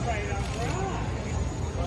Hey,